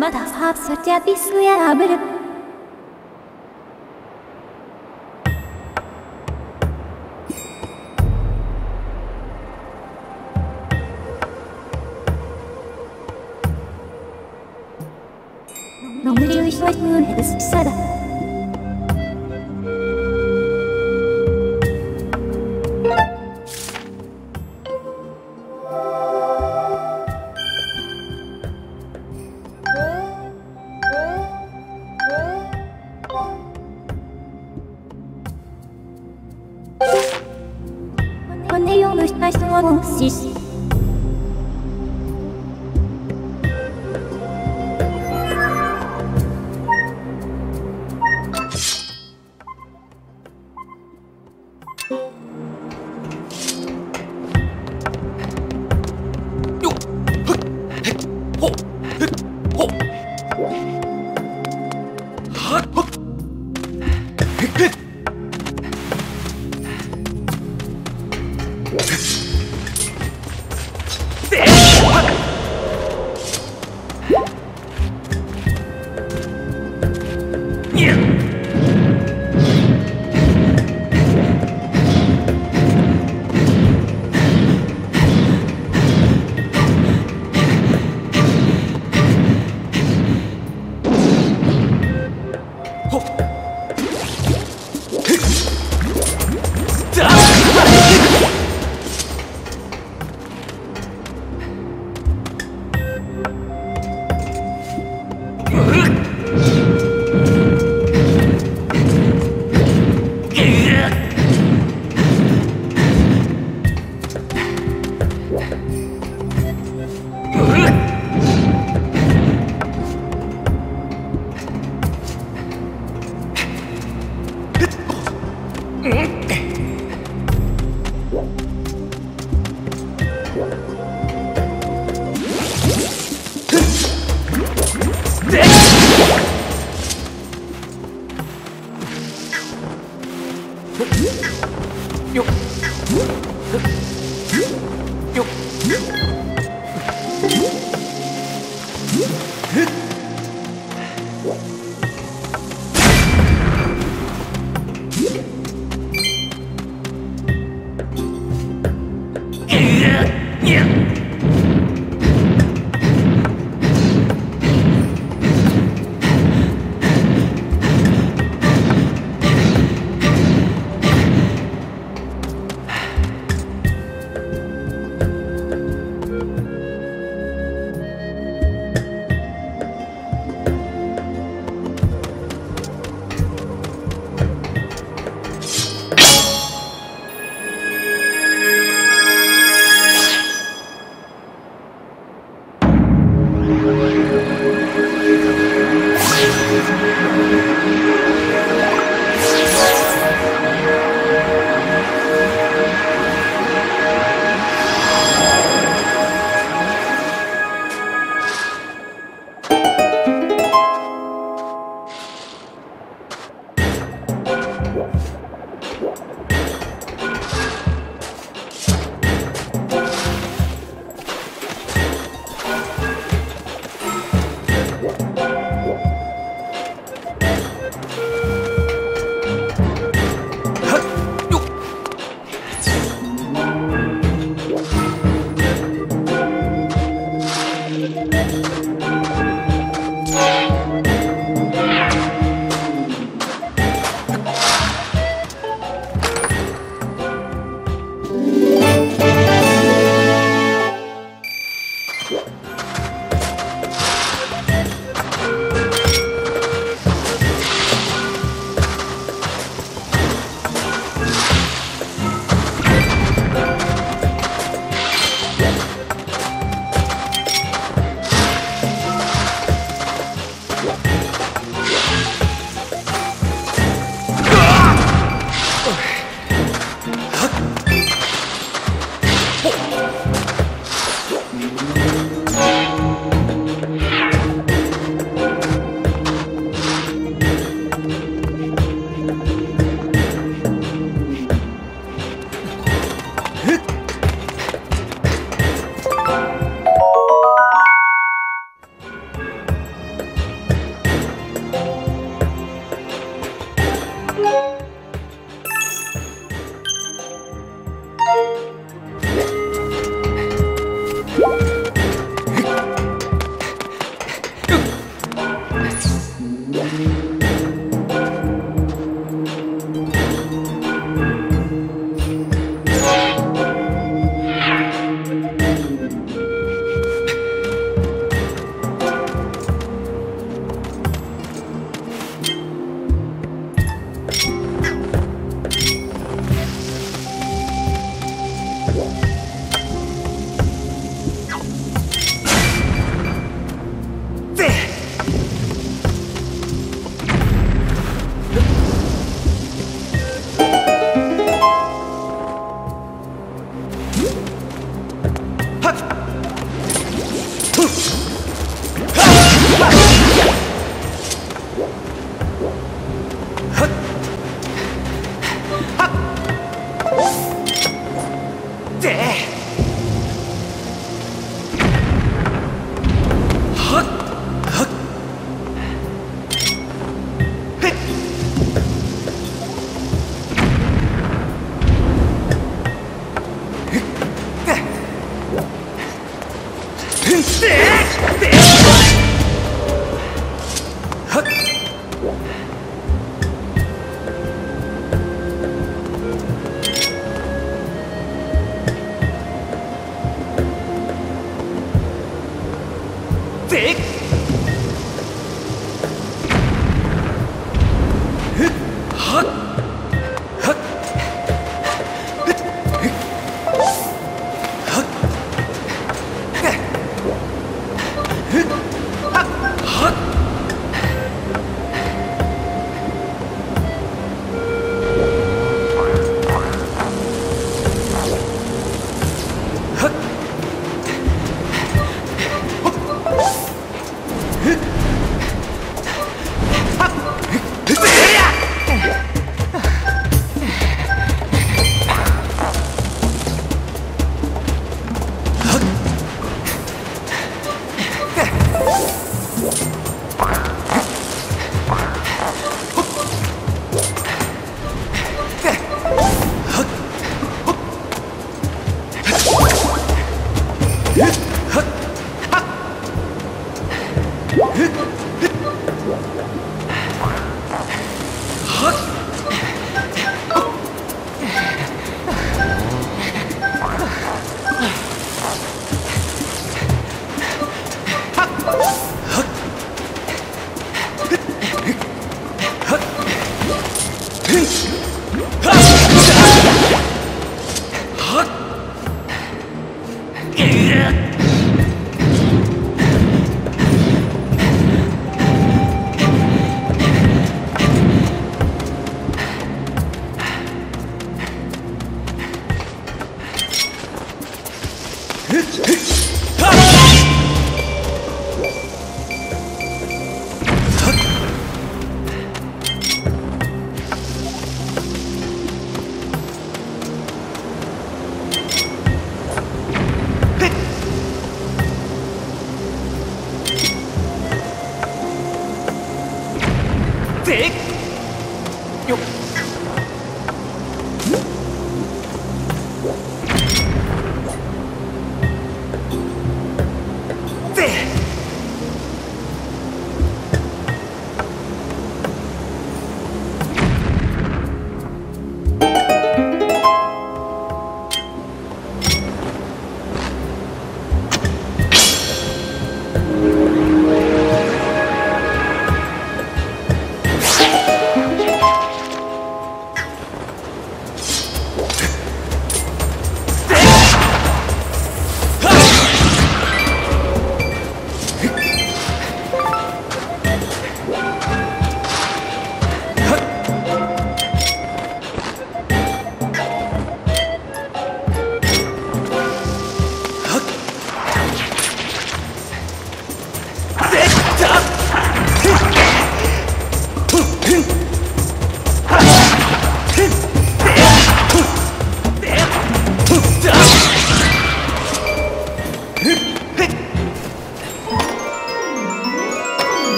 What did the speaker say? まだハープスジャビスやぶる。